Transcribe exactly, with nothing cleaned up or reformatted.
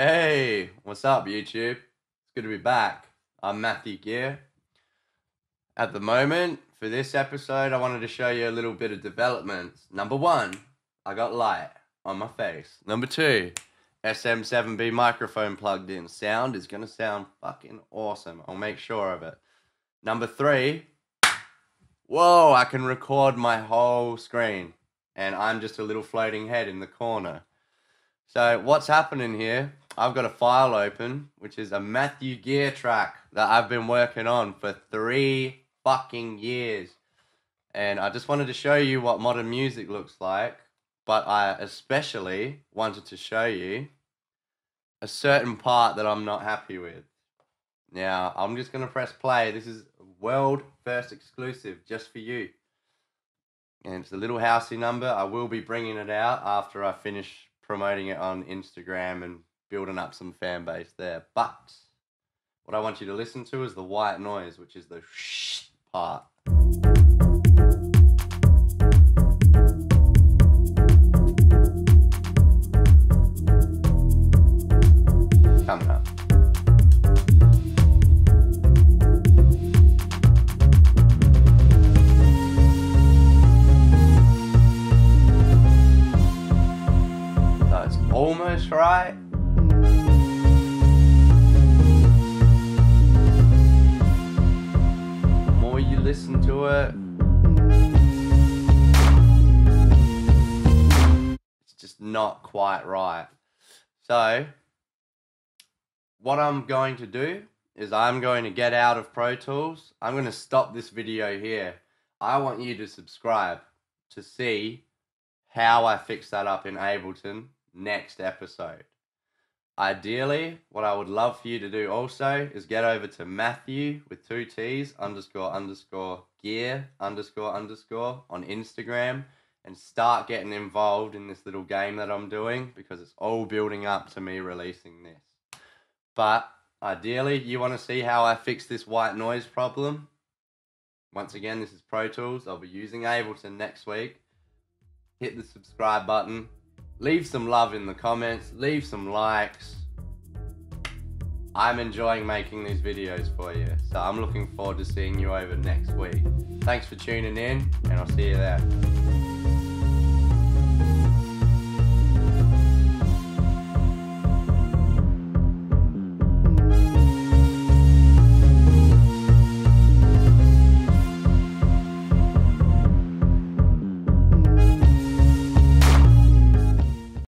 Hey, what's up YouTube? It's good to be back. I'm Matthew Gear. At the moment, for this episode, I wanted to show you a little bit of developments. Number one, I got light on my face. Number two, S M seven B microphone plugged in. Sound is gonna sound fucking awesome. I'll make sure of it. Number three, whoa, I can record my whole screen and I'm just a little floating head in the corner. So what's happening here? I've got a file open, which is a Matthew Gear track that I've been working on for three fucking years. And I just wanted to show you what modern music looks like, but I especially wanted to show you a certain part that I'm not happy with. Now, I'm just gonna press play. This is world first exclusive just for you. And it's a little housey number. I will be bringing it out after I finish promoting it on Instagram and building up some fan base there. But what I want you to listen to is the white noise, which is the shh part. Coming up. That's almost right. Listen to it. It's just not quite right. So what I'm going to do is I'm going to get out of Pro Tools. I'm going to stop this video here. I want you to subscribe to see how I fix that up in Ableton next episode. Ideally, what I would love for you to do also is get over to Matthew with two T's underscore underscore gear underscore underscore on Instagram and start getting involved in this little game that I'm doing, because it's all building up to me releasing this. But ideally, you want to see how I fix this white noise problem. Once again, this is Pro Tools. I'll be using Ableton next week. Hit the subscribe button. Leave some love in the comments, leave some likes. I'm enjoying making these videos for you, so I'm looking forward to seeing you over next week. Thanks for tuning in, and I'll see you there.